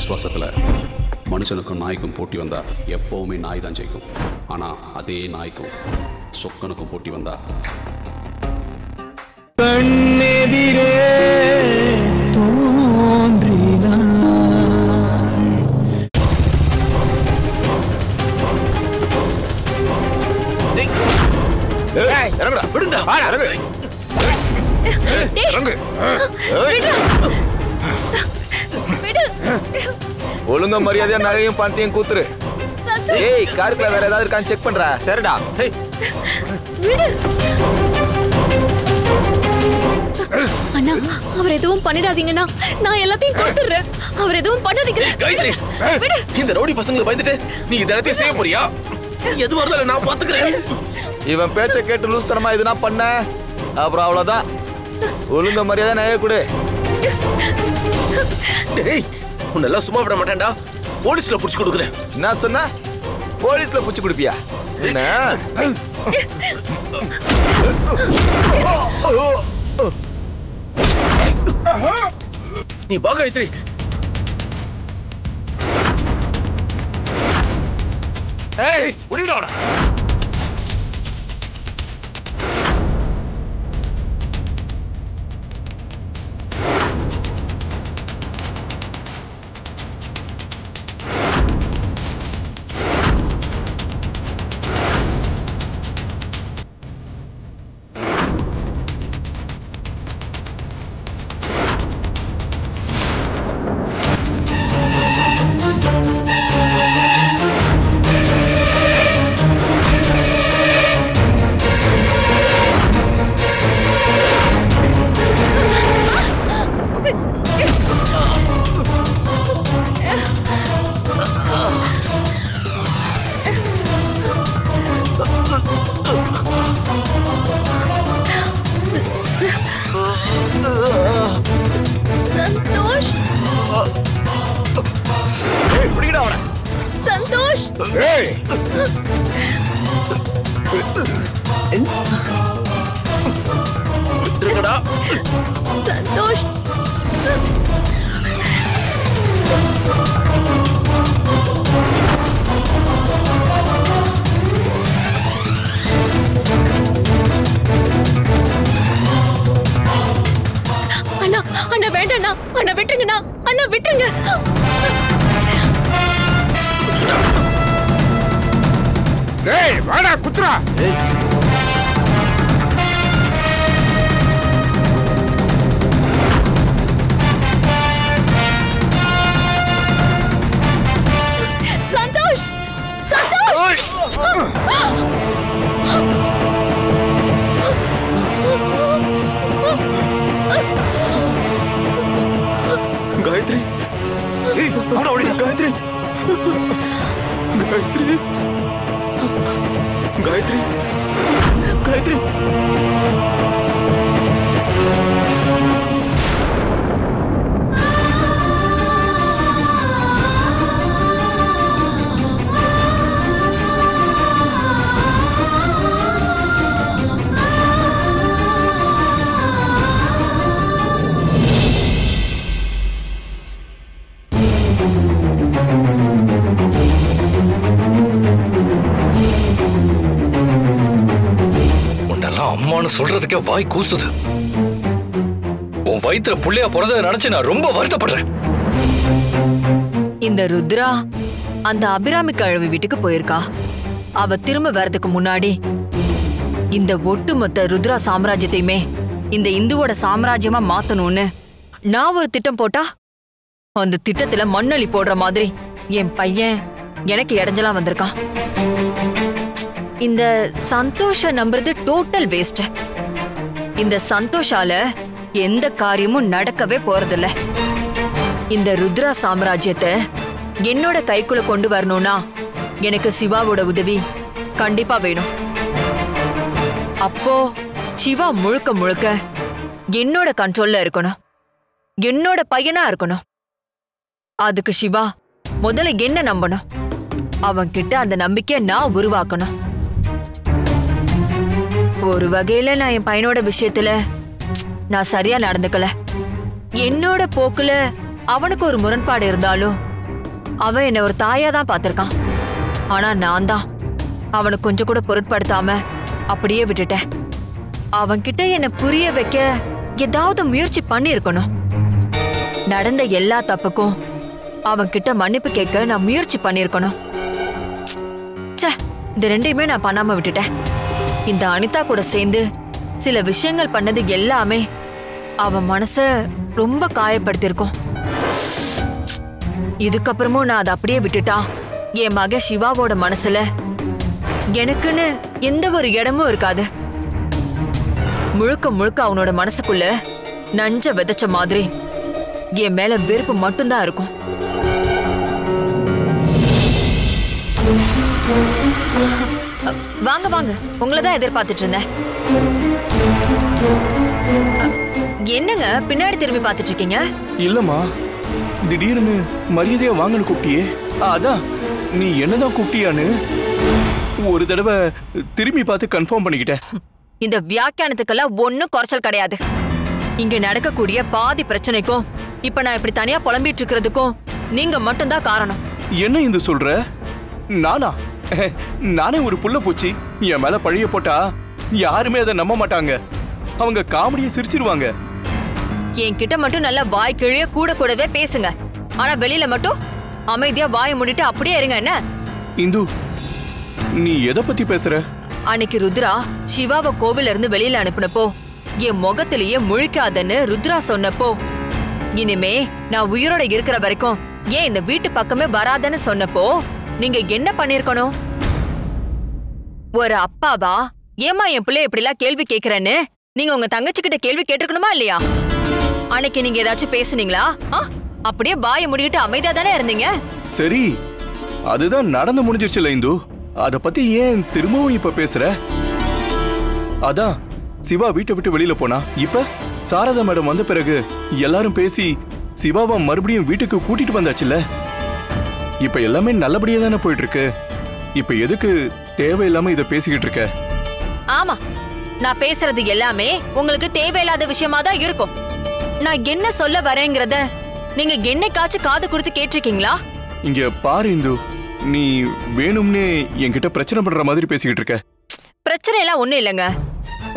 விசுவாசத்தில் மனுஷனுக்கும் நாய்க்கும் போட்டி வந்தால் எப்போவுமே நாய் தான் ஜெயிக்கும். ஆனால் அதே நாய்க்கும் சொக்கனுக்கும் போட்டி வந்தால் கண்ணெதிரே ஒழுங்க மரியாதையா நகையும் பணத்தையும் கூத்துரு. ஏய், காருக்குள்ள வேற ஏதாவது இருக்கான்னு செக் பண்ற. சரிடா. அண்ணா, அவர் எதுவும் பண்ணிடாதீங்கன்னா நான் எல்லாத்தையும் கூத்துறேன். அவர் எதுவும் பண்ணாதீங்க. காயத்ரி, இந்த ரவுடி பசங்களை பயந்துட்டு நீ இதெல்லாம் செய்ய போறியா? எது வரல நான் பாத்துக்கிறேன். இவன் பேச்ச கேட்டு லூஸ்தனமா இதுனா பண்ண அப்புறம் அவ்வளவுதான். ஒழுங்க மரியாதை நகைய கொடு. உன்னெல்லாம் சும்மா விட மாட்டேன்டா. போலீஸ்ல புடிச்சு கொடுக்குறேன். என்ன சொன்ன? போலீஸ்ல புடிச்சு கொடுப்பியா? என்ன நீ பா காயத்ரி, ஏய் ஒளிடா. சொல்றதுக்கே வாய் கூசுது. உன் வயித்துல புள்ளையா பிறந்ததை நினைச்சு நான் ரொம்ப வருத்தப்படுறேன். இந்த ருத்ரா அந்த அபிராமி கழுவி வீட்டுக்கு போயிருக்கா. அவ திரும்ப வரதுக்கு முன்னாடி இந்த ஒட்டுமொத்த ருத்ரா சாம்ராஜ்யத்தையுமே இந்த இந்துவோட சாம்ராஜ்யமா மாத்தணும்னு நான் ஒரு திட்டம் போட்டா அந்த திட்டத்துல மண்ணளி போடுற மாதிரி என் பையன் எனக்கு இடைஞ்சலாம் வந்திருக்கான். இந்த சந்தோஷ நம்புறது டோட்டல் வேஸ்ட். இந்த சந்தோஷால எந்த காரியமும் நடக்கவே போறதில்ல. இந்த ருத்ரா சாம்ராஜ்யத்தை என்னோட கைக்குள்ள கொண்டு வரணும்னா எனக்கு சிவாவோட உதவி கண்டிப்பா வேணும். அப்போ சிவா முழுக்க முழுக்க என்னோட கண்ட்ரோல்ல இருக்கணும், என்னோட பையனா இருக்கணும். அதுக்கு சிவா முதல்ல என்ன நம்பணும், அவன்கிட்ட அந்த நம்பிக்கையை நான் உருவாக்கணும். ஒரு வகையில நான் என் பையனோட விஷயத்துல நான் சரியா நடந்துக்கல. என்னோட போக்குல அவனுக்கு ஒரு முரண்பாடு இருந்தாலும் அவன் என்ன ஒரு தாயா தான் பார்த்திருக்கான். ஆனா நான் தான் அவனை கொஞ்சம் கூட பொருட்படுத்தாம அப்படியே விட்டுட்டேன். அவன்கிட்ட என்ன புரிய வைக்க ஏதாவது முயற்சி பண்ணிருக்கணும். நடந்த எல்லா தப்புக்கும் அவன்கிட்ட மன்னிப்பு கேட்க நான் முயற்சி பண்ணிருக்கணும். இந்த ரெண்டையுமே நான் பண்ணாம விட்டுட்டேன். இந்த அனிதா கூட சேர்ந்து சில விஷயங்கள் பண்ணது எல்லாமே அவன் மனச ரொம்ப காயப்படுத்திருக்கோம். இதுக்கப்புறமும் நான் அதை அப்படியே விட்டுட்டா என் மகன் சிவாவோட மனசுல எனக்குன்னு எந்த ஒரு இடமும் இருக்காது. முழுக்க முழுக்க அவனோட மனசுக்குள்ள நஞ்ச விதைச்ச மாதிரி என் மேல வெறுப்பு மட்டும்தான் இருக்கும். வாங்க வாங்க, உங்களை தான் எதிர்பார்த்துட்டு இருந்தேன். என்னங்க பின்னாடி திரும்பி பார்த்துட்டு இருக்கீங்க? இல்லம்மா, திடீர்னு மரியாதையா வாங்கன்னு கூப்பிட்டியே, அதான். நீ என்னதான் கூப்பிட்டியான்னு ஒரு தடவை திரும்பி பார்த்து கன்ஃபார்ம் பண்ணிக்கிட்டேன். இந்த வியாக்கியானத்துக்கெல்லாம் ஒன்னும் குறைச்சல் கிடையாது. இங்க நடக்கக்கூடிய பாதி பிரச்சனைக்கும் இப்ப நான் இப்படி தனியா புலம்பிட்டு இருக்கிறதுக்கும் நீங்க மட்டும்தான் காரணம். என்ன இந்த சொல்ற? நானா? நானே ஒரு புள்ள பூச்சி. என் மேல பழைய போட்டா யாருமே அதை நம்ப மாட்டாங்க. அவங்க காமெடியை சிரிச்சிருவாங்க. என்கிட்ட மட்டும் நல்லா வாய் கிழிய கூட கூடவே பேசுங்க, ஆனா வெளியில மட்டும் அமைதியா வாய் மூடிட்டு அப்படியே இருங்க. என்ன இந்து, நீ எதை பத்தி பேசுற? அன்னைக்கு ருத்ரா சிவாவை கோவில இருந்து வெளியில அனுப்பினப்போ என் முகத்திலேயே முழிக்காதன்னு ருத்ரா சொன்னப்போ, இனிமே நான் உயிரோட இருக்கிற வரைக்கும் ஏன் இந்த வீட்டு பக்கமே வராதன்னு சொன்னப்போ நீங்க என்ன பண்ணிருக்கணும்? ஒரு அப்பாவா ஏமா என் பிள்ளை இப்படி எல்லாம் கேள்வி கேக்குறேன்னு நீங்க உங்க தங்கச்சி கிட்ட கேள்வி கேட்டிருக்கணுமா இல்லையா? அன்னைக்கு நீங்க ஏதாச்சும் பேசுனீங்களா? அப்படியே வாயை முடிக்கிட்டு அமைதியா தானே இருந்தீங்க. சரி, அதுதான் நடந்து முடிஞ்சிருச்சுல இந்து, அத பத்தி ஏன் திரும்பவும் இப்ப பேசுற? அதான் சிவா வீட்டை விட்டு வெளியில போனா, இப்ப சாரதா மேடம் வந்த பிறகு எல்லாரும் பேசி சிவாவை மறுபடியும் வீட்டுக்கு கூட்டிட்டு வந்தாச்சுல. இப்ப எல்லாமே நல்லபடியா தானே போயிட்டு இருக்கு. இப்ப எதுக்கு தேவையில்லாம இத பேசிக்கிட்டு இருக்க? ஆமா, நான் பேசுறது எல்லாமே உங்களுக்கு தேவையில்லாத விஷயமா தான் இருக்கும். நான் என்ன சொல்ல வரேங்கிறத நீங்க என்னைக்காச்சும் காது கொடுத்து கேட்டிருக்கீங்களா? இங்க பாரு இந்து, நீ வேணும்னே என்கிட்ட பிரச்சனை பண்ற மாதிரி பேசிக்கிட்டு இருக்க. பிரச்சனை எல்லாம் ஒண்ணும் இல்லைங்க.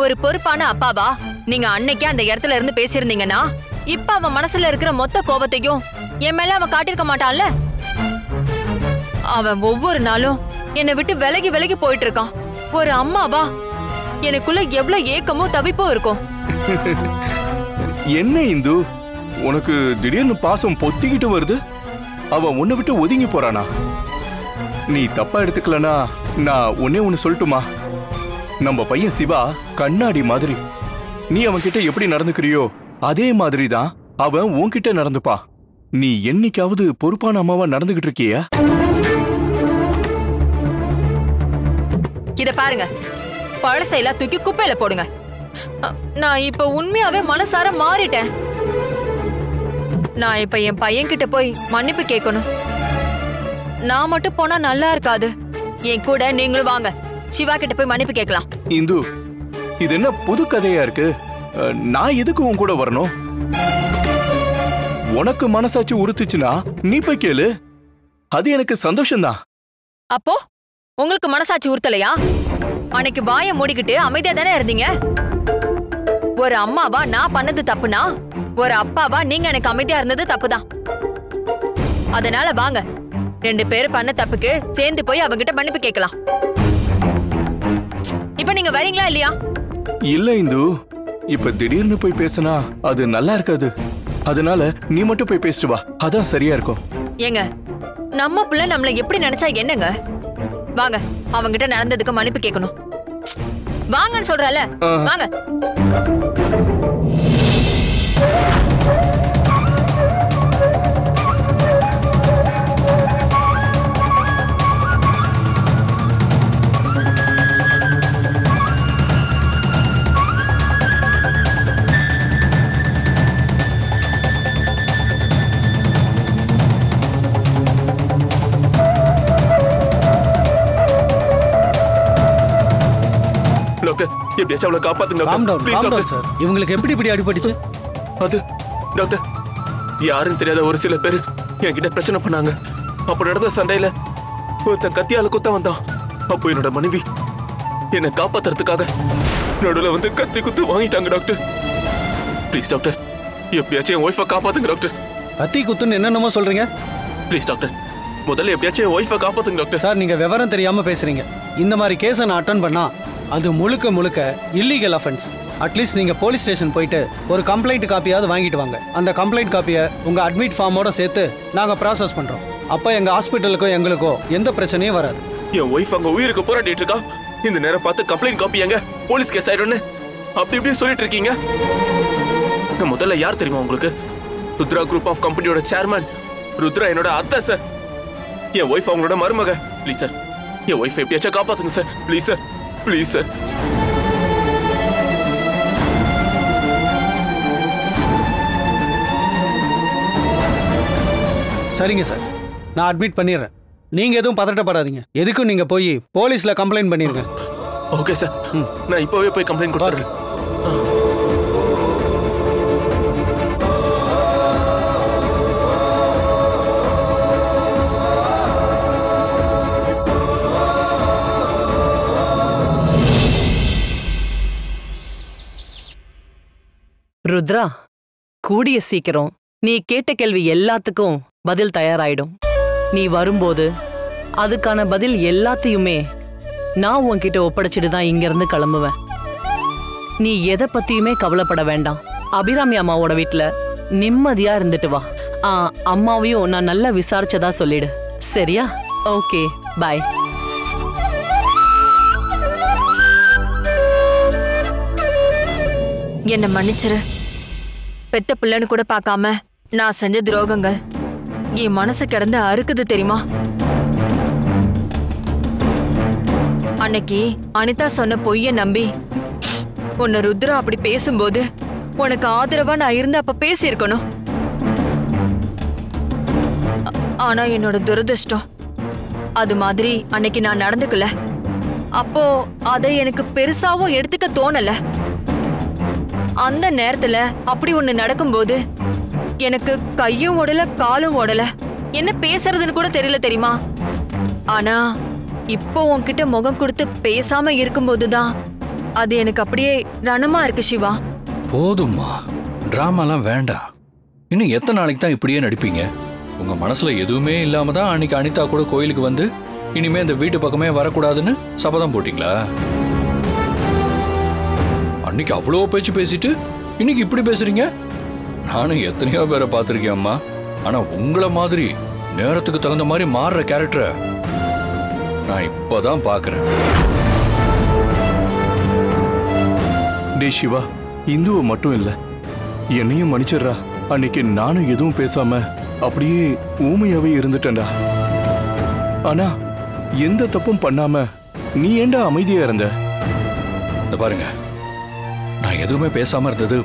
ஒரு பொறுப்பான அப்பாவா நீங்க அன்னைக்கே அந்த இடத்துல இருந்து பேசியிருந்தீங்கன்னா இப்ப அவன் மனசுல இருக்கிற மொத்த கோபத்தையும் என் மேல அவன் காட்டிருக்க மாட்டான்ல. அவன் ஒவ்வொரு நாளும் என்னை விட்டு விலகி விலகி போயிட்டு இருக்கான். ஒரு அம்மாவா எனக்குள்ள எவ்வளவு ஏக்கமோ தவிப்போ இருக்கும். என்ன இந்து, உனக்கு திடீர்னு பாசம் பொத்திக்கிட்டு வருது? அவன் உன்னை விட்டு ஒதுங்கி போறானா? நீ தப்பா எடுத்துக்கலனா நான் உன்னே ஒன்னு சொல்லட்டுமா? நம்ம பையன் சிவா கண்ணாடி மாதிரி. நீ அவன்கிட்ட எப்படி நடந்துக்கிறியோ அதே மாதிரி தான் அவன் உன்கிட்ட நடந்துப்பா. நீ என்னைக்காவது பொறுப்பான அம்மாவா நடந்துகிட்டு இருக்கியா? இத பாருங்க, பழசையெல்லாம் தூக்கி குப்பையில போடுங்க. நான் இப்ப உண்மையாவே மனசார மாறிட்டேன். நான் இப்ப என் பையன்கிட்ட போய் மன்னிப்பு கேட்கணும். நான் மட்டும் போனா நல்லா இருக்காது. என் கூட நீங்களும் வாங்க, சிவா கிட்ட போய் மன்னிப்பு கேட்கலாம். இந்து, இது என்ன புது கதையா இருக்கு? நான் எதுக்கு உன் கூட வரணும்? உனக்கு மனசாட்சி உறுத்துச்சுனா நீ போய் கேளு, அது எனக்கு சந்தோஷம்தான். அப்போ உங்களுக்கு மனசாட்சி உறுத்தலையா? அன்னைக்கு வாயை மூடிக்கிட்டு அமைதியா தானே இருந்தீங்க. ஒரு அம்மாவா நான் பண்ணது தப்புனா ஒரு அப்பாவா நீங்க எனக்கு அமைதியா இருந்தது தப்புதான். அதனால வாங்க, ரெண்டு பேரும் பண்ண தப்புக்கு சேர்ந்து போய் அவங்கிட்ட மன்னிப்பு கேட்கலாம். இப்ப நீங்க வரீங்களா இல்லையா? இல்ல இந்து, இப்ப திடீர்னு போய் பேசினா அது நல்லா இருக்காது. அதனால நீ மட்டும் போய் பேசிட்டு வா, அதான் சரியா இருக்கும். ஏங்க, நம்ம பிள்ளை நம்மள எப்படி நினைச்சா என்னங்க? வாங்க, அவங்கிட்ட நடந்ததுக்கு மன்னிப்பு கேட்கணும். வாங்கன்னு சொல்றல, வாங்க. ஒரு சில பேர் என்கிட்ட பிரச்சனை பண்ணாங்க. அப்ப நடந்த சண்டையில ஒருத்தன் கத்தியால குத்த வந்தான். அப்போ என்னோட மனைவி என்னை காப்பாத்துறதுக்காக நடுவில் வந்து கத்தி குத்து வாங்கிட்டாங்க டாக்டர். ப்ளீஸ் டாக்டர், எப்படியாச்சும் என் ஒய்ஃபை காப்பாத்துங்க டாக்டர். கத்தி குத்துன்னு என்னென்னமோ சொல்றீங்க. ப்ளீஸ் டாக்டர், முதல்ல எப்படியாச்சும் என் ஒய்ஃபை காப்பாத்துங்க டாக்டர். சார், நீங்க விவரம் தெரியாம பேசுறீங்க. இந்த மாதிரி கேஸை நான் அட்டென்ட் பண்ணா அது முழுக்க முழுக்க இல்லீகல் அஃபென்ஸ். அட்லீஸ்ட் நீங்கள் போலீஸ் ஸ்டேஷன் போயிட்டு ஒரு கம்ப்ளைண்ட் காப்பியாவது வாங்கிட்டு வாங்க. அந்த கம்ப்ளைண்ட் காப்பியை உங்கள் அட்மிட் ஃபார்மோட சேர்த்து நாங்கள் ப்ராசஸ் பண்ணுறோம். அப்போ எங்கள் ஹாஸ்பிட்டலுக்கோ எங்களுக்கோ எந்த பிரச்சனையும் வராது. என் ஒய்ஃப் அங்கே உயிருக்கு போராட்டிட்டு இருக்கா. இந்த நேரம் பார்த்து கம்ப்ளைண்ட் காப்பி எங்க போலீஸ் கேஸ் ஆயிடும்னு அப்படி இப்படி சொல்லிட்டு இருக்கீங்க. முதல்ல யார் தெரியுமா உங்களுக்கு? ருத்ரா குரூப் ஆஃப் கம்பெனியோட சேர்மன் ருத்ரா என்னோட அத்தை சார். என் ஒய்ஃப் அவங்களோட மருமக. ப்ளீஸ் சார், என் ஒய்ஃபை எப்படியாச்சும் காப்பாத்துங்க sir. Please sir, please sir. சரிங்க சார், நான் அட்மிட் பண்ணிடுறேன். நீங்கள் எதுவும் பதட்டப்படாதீங்க. எதுக்கும் நீங்கள் போய் போலீஸில் கம்ப்ளைண்ட் பண்ணிடுங்க. ஓகே சார், நான் இப்போவே போய் கம்ப்ளைண்ட் கொடுத்துறேன். ருத்ரா, கூடிய சீக்கிரம் நீ கேட்ட கேள்வி எல்லாத்துக்கும் பதில் தயாராயிடும். நீ வரும்போது அதுக்கான பதில் எல்லாத்தையுமே நான் உன்கிட்ட ஒப்படைச்சிட்டு தான் இங்கிருந்து கிளம்புவேன். நீ எதை பத்தியுமே கவலைப்பட வேண்டாம். அபிராமி அம்மாவோட வீட்டுல நிம்மதியா இருந்துட்டு வா. அம்மாவையும் நான் நல்லா விசாரிச்சதா சொல்லிடு. சரியா? Okay, bye. என்ன மன்னிச்சிரு. பெத்த பிள்ளைன்னு கூட பார்க்காம நான் செஞ்ச துரோகங்கள் என் மனசு கிடந்து அறுக்குது தெரியுமா? அன்னைக்கு அனிதா சொன்ன பொய்ய நம்பி உன்னை ருத்ரா அப்படி பேசும்போது உனக்கு ஆதரவா நான் இருந்து அப்ப பேசியிருக்கணும். ஆனா என்னோட துரதிருஷ்டம் அது மாதிரி அன்னைக்கு நான் நடந்துக்கல. அப்போ அதை எனக்கு பெருசாவும் எடுத்துக்க தோணல. அந்த நேரத்துல அப்படி ஒண்ணு நடக்கும்போது எனக்கு கையும் ஓடல காலும் ஓடல. என்ன பேசுறதுன்னு கூட தெரியல தெரியுமா? ஆனா இப்போ உன்கிட்ட முகம் கொடுத்து பேசாம இருக்கும்போதுதான் அது எனக்கு அப்படியே ரணமா இருக்கு. சிவா, போதும்மா, டிராமாலாம் வேண்டாம். இன்னும் எத்தனை நாளைக்கு தான் இப்படியே நடிப்பீங்க? உங்க மனசுல எதுவுமே இல்லாம தான் அன்னைக்கு அனிதா கூட கோயிலுக்கு வந்து இனிமே இந்த வீட்டு பக்கமே வரக்கூடாதுன்னு சபதம் போட்டீங்களா? அன்னைக்கு அவ்வளோ பேச்சு பேசிட்டு இன்னைக்கு இப்படி பேசுறீங்க. நானும் எத்தனையோ பேரை பார்த்துருக்கேன் அம்மா. ஆனால் உங்களை மாதிரி நேரத்துக்கு தகுந்த மாதிரி மாறுற கேரக்டரை நான் இப்போதான் பார்க்குறேன். டே சிவா, இந்துவை மட்டும் இல்லை, என்னையும் மன்னிச்சிடுறா. அன்னைக்கு நானும் எதுவும் பேசாம அப்படியே ஊமையாவே இருந்துட்டேன்டா. ஆனா எந்த தப்பும் பண்ணாம நீ ஏண்டா அமைதியா இருந்த? இந்த பாருங்க, நான் எதுவுமே பேசாம இருந்தது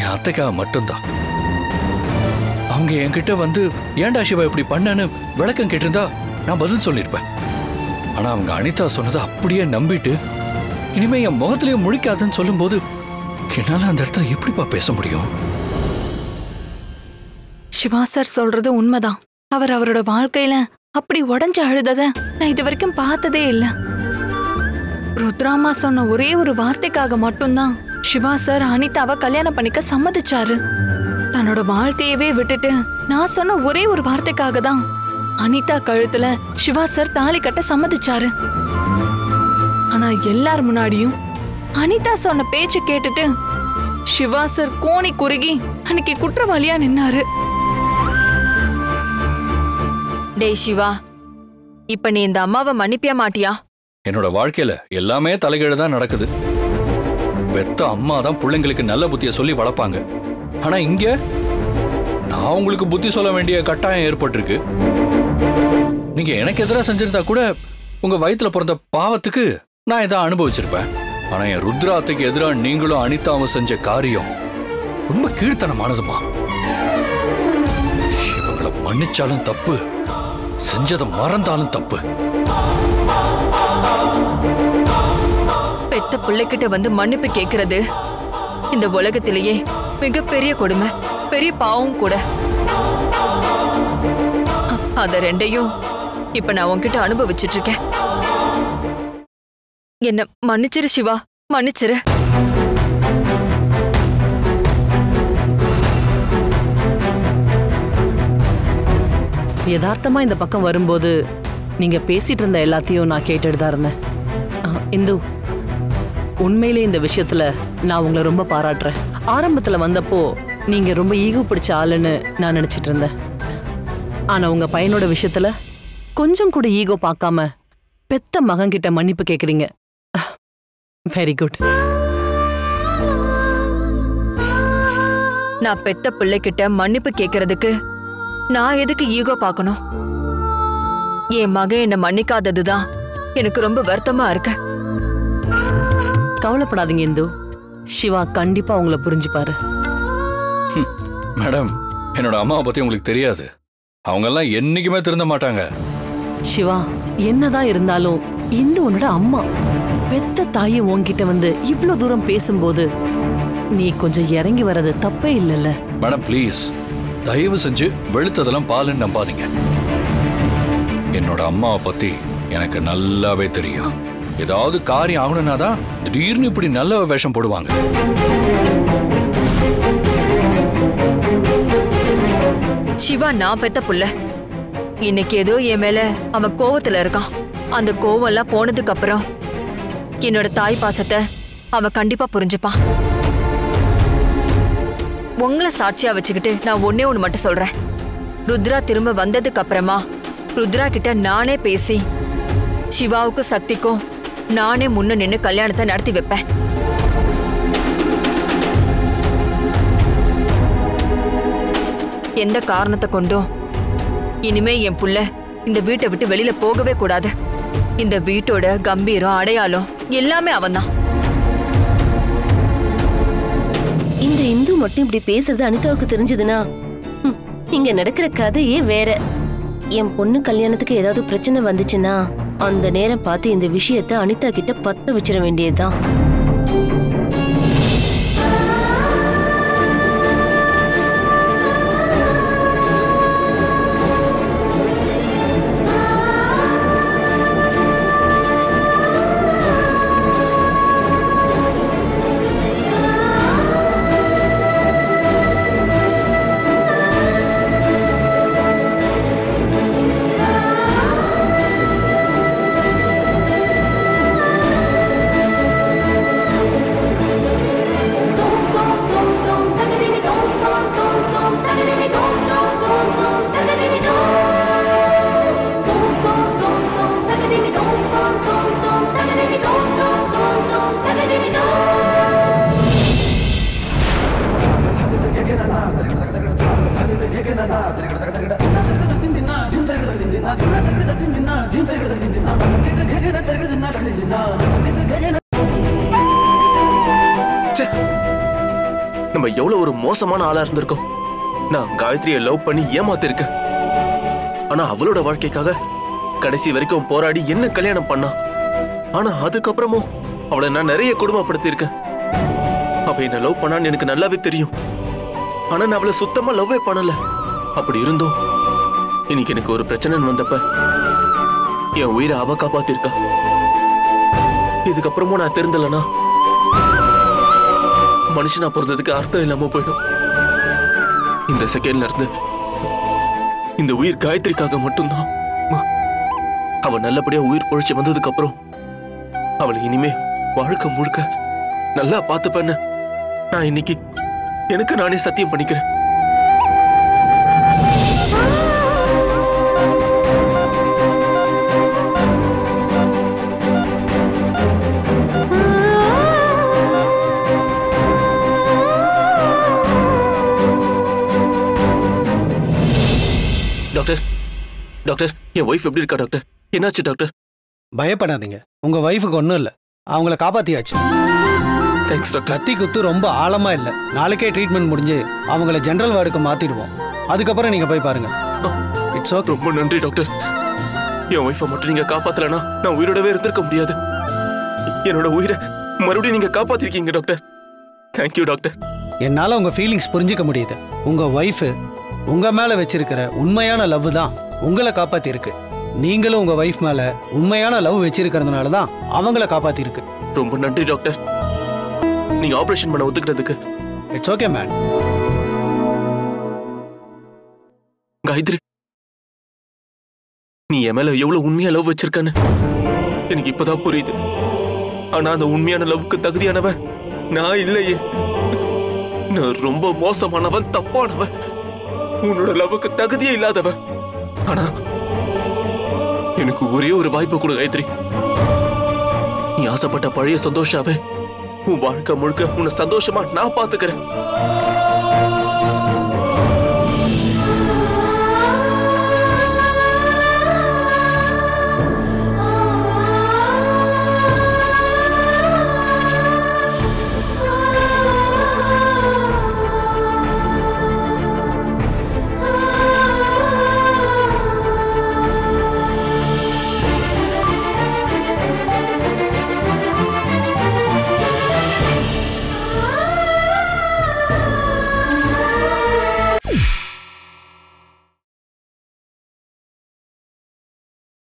என் அத்தைக்காக மட்டும்தான். அவங்க என்கிட்ட வந்து ஏண்டா சிவா இப்படி பண்ணான்னு விளக்கம் கேட்டிருந்தா நான் பதில் சொல்லியிருப்பேன். ஆனா அவங்க அனிதா சொன்னதை அப்படியே நம்பிட்டு இனிமே என் முகத்திலேயே முழிக்காதுன்னு சொல்லும் போது என்னால அந்த இடத்துல எப்படிப்பா பேச முடியும்? சிவா சார் சொல்றது உண்மைதான். அவர் அவரோட வாழ்க்கையில அப்படி உடஞ்சு அழுதத நான் இது வரைக்கும் பார்த்ததே இல்லை. ருத்ராமா சொன்ன ஒரே ஒரு வார்த்தைக்காக மட்டும்தான் சிவா சார் அனிதாவை கல்யாணம் பண்ணிக்க சம்மதிச்சாரு. தன்னோட வாழ்க்கையவே விட்டுட்டு நான் சொன்ன ஒரே ஒரு வார்த்தைக்காக தான் அனிதா கழுத்துல சிவா சார் தாலி கட்ட சம்மதிச்சாரு. ஆனா எல்லார் முன்னாடியும் அனிதா சொன்ன பேச்சு கேட்டுட்டு சிவா சார் கோணி குறுகி அன்னைக்கு குற்றவாளியா நின்னாரு. டேய் சிவா, இப்ப நீ இந்த அம்மாவை மன்னிப்பியா மாட்டியா? என்னோட வாழ்க்கையில எல்லாமே தலைகீழதான் நடக்குது. பெத்த அம்மா தான் பிள்ளைங்களுக்கு நல்ல புத்தியை சொல்லி வளர்ப்பாங்க. ஆனா இங்க நான் உங்களுக்கு புத்தி சொல்ல வேண்டிய கட்டாயம் ஏற்பட்டிருக்கு. நீங்க எனக்கு எதிராக செஞ்சிருந்தா கூட உங்க வயிற்றுல பிறந்த பாவத்துக்கு நான் இதை அனுபவிச்சிருப்பேன். ஆனா என் ருத்ராத்துக்கு எதிராக நீங்களும் அனிதாவும் செஞ்ச காரியம் ரொம்ப கீழ்த்தனமானதுமா. இவங்களை மன்னிச்சாலும் தப்பு, செஞ்சதை மறந்தாலும் தப்பு. பெத்த பிள்ளைகிட்ட வந்து மன்னிப்பு கேட்கறது இந்த உலகத்திலேயே மிகப்பெரிய கொடுமை, பெரிய பாவம் கூட. அத ரெண்டையும் இப்ப நான் உன்கிட்ட அனுபவிச்சிட்டு இருக்கேன். என்ன மன்னிச்சிரு சிவா, மன்னிச்சிரு. யதார்த்தமா இந்த பக்கம் வரும்போது நீங்க பேசிட்டு இருந்த எல்லாத்தையும் நான் கேட்டுட்டு தான் இருந்தேன். இந்து, உண்மையிலே இந்த விஷயத்துல நான் உங்களை ரொம்ப பாராட்டுறேன். ஆரம்பத்துல வந்தப்போ நீங்க ரொம்ப ஈகோ பிடிச்ச ஆளுன்னு நான் நினைச்சிட்டு இருந்தேன். ஆனா உங்க பையனோட விஷயத்துல கொஞ்சம் கூட ஈகோ பார்க்காம பெத்த மகன்கிட்ட மன்னிப்பு கேக்குறீங்க. Very good. நான் பெத்த பிள்ளைகிட்ட மன்னிப்பு கேக்குறதுக்கு நான் எதுக்கு ஈகோ பார்க்கணும்? என் மகன் என்னை மன்னிக்காததுதான் எனக்கு ரொம்ப வருத்தமா இருக்கு. கவலைப்படாதீங்க இந்து, சிவா கண்டிப்பா உங்களை புரிஞ்சுப்பாரு. மேடம், என்னோட அம்மாவை பத்தி உங்களுக்கு தெரியாது. அவங்க எல்லாம் என்னைக்குமே திருந்த மாட்டாங்க. சிவா, என்னதான் இருந்தாலும் இந்து உன்னோட அம்மா. பெத்த தாயை உன்கிட்ட வந்து இவ்வளவு தூரம் பேசும்போது நீ கொஞ்சம் இறங்கி வர்றது தப்பே இல்லைல்ல? மேடம் பிளீஸ், தயவு செஞ்சு வெளுத்ததெல்லாம் பாலுன்னு நம்பாதீங்க. என்னோட அம்மாவை பத்தி எனக்கு நல்லாவே தெரியும். ஏதாவது காரியம் ஆகணும்னா தான் திடீர்னு இப்படி நல்ல வேஷம் போடுவாங்க. சிவா நான் பெத்த புள்ள. இன்னைக்கு ஏதோ என் மேல அவன் கோவத்துல இருக்கான். அந்த கோவம் எல்லாம் போனதுக்கு அப்புறம் என்னோட தாய் பாசத்தை அவன் கண்டிப்பா புரிஞ்சுப்பான். உங்களை சாட்சியா வச்சுக்கிட்டு நான் ஒன்னே ஒன்று மட்டும் சொல்றேன். ருத்ரா திரும்ப வந்ததுக்கு அப்புறமா ருத்ரா கிட்ட நானே பேசி சிவாவுக்கும் சக்திக்கும் நானே முன்ன நின்று கல்யாணத்தை நடத்தி வைப்பேன். எந்த காரணத்தை கொண்டும் இனிமே என் புள்ள இந்த வீட்டை விட்டு வெளியில போகவே கூடாது. இந்த வீட்டோட கம்பீரம், அடையாளம் எல்லாமே அவன் தான். இந்த இந்து மட்டும் இப்படி பேசுறது அனிதாவுக்கு தெரிஞ்சதுன்னா இங்க நடக்கிற கதையே வேற. என் பொண்ணு கல்யாணத்துக்கு ஏதாவது பிரச்சனை வந்துச்சுன்னா அந்த நேரம் பார்த்து இந்த விஷயத்தை அனிதா கிட்ட பத்த வச்சிட வேண்டியதுதான். நம்ம எவ்வளவு ஒரு மோசமான ஆளா இருந்திருக்கோம். நான் காயத்ரியை லவ் பண்ணி ஏமாத்திருக்கேன். ஆனா அவளோட வாழ்க்கைக்காக கடைசி வரைக்கும் போராடி என்ன கல்யாணம் பண்ணா. ஆனா அதுக்கப்புறமும் அவளை நான் நிறைய கொடுமைப்படுத்திருக்கேன். அவ என்ன லவ் பண்ணான்னு எனக்கு நல்லாவே தெரியும். ஆனா நான் அவளை சுத்தமா லவ்வே பண்ணல. அப்படி இருந்தோம் இன்னைக்கு எனக்கு ஒரு பிரச்சனை வந்தப்ப என் உயிரை அவ காப்பாத்திருக்கா. இதுக்கப்புறமும் நான் தெரிந்தலனா மனுஷனா போறதுக்கு அர்த்தம் இல்லாம போயிடும். இந்த செகண்ட்ல இருந்து இந்த உயிர் காயத்ரிக்காக மட்டும்தான். அவ நல்லபடியா உயிர் பொழிச்சு வந்ததுக்கு அப்புறம் அவளை இனிமே வாழ்க்கை முழுக்க நல்லா பார்த்துப்பேன்னு நான் இன்னைக்கு எனக்கு நானே சத்தியம் பண்ணிக்கிறேன். டாக்டர், டாக்டர், என் ஒய்ஃப் எப்படி இருக்கா டாக்டர்? என்னாச்சு டாக்டர்? பயப்படாதீங்க, உங்க ஒய்ஃபுக்கு ஒன்றும் இல்லை. அவங்கள காப்பாத்தியாச்சு. Thanks doctor. கத்தி குத்து ரொம்ப ஆழமா இல்லை. நாளைக்கே ட்ரீட்மெண்ட் முடிஞ்சு அவங்கள ஜென்ரல் வார்டுக்கு மாத்திடுவோம். அதுக்கப்புறம் நீங்க போய் பாருங்க. It's okay. ரொம்ப நன்றி டாக்டர். என் ஒய்ஃபை மட்டும் நீங்க காப்பாத்தலன்னா நான் உயிரோடவே இருந்திருக்க முடியாது. என்னோட உயிரை மறுபடியும் நீங்க காப்பாத்திருக்கீங்க டாக்டர். Thank you doctor. என்னால உங்க ஃபீலிங்ஸ் புரிஞ்சுக்க முடியுது. உங்க ஒய்ஃபு உங்க மேல வச்சிருக்கிற உண்மையான லவ் தான் உங்களை காப்பாத்திருக்கு. நீங்களும் உங்க வைஃப் மேல உண்மையான லவ் வச்சிருக்கிறதுனால தான் அவங்கள காப்பாத்திருக்கு. ரொம்ப நன்றி டாக்டர், நீங்க ஆபரேஷன் பண்ண ஒத்துக்கிறதுக்கு. It's okay man. காயத்ரி, நீ என் மேல எவ்வளவு உண்மையா லவ் வச்சிருக்கான்னு எனக்கு இப்பதான் புரியுது. ஆனா அந்த உண்மையான லவ்வுக்கு தகுதியானவன் நான் இல்லையே. நான் ரொம்ப மோசமானவன், தப்பானவன், உன்னோட லவ்வுக்கு தகுதியே இல்லாதவன். ஆனா எனக்கு ஒரே ஒரு வாய்ப்பு கொடு காயத்ரி. நீ ஆசைப்பட்ட பழைய சந்தோஷாவே உன் வாழ்க்கை முழுக்க உன்னை சந்தோஷமா நான் பாத்துக்கிறேன்.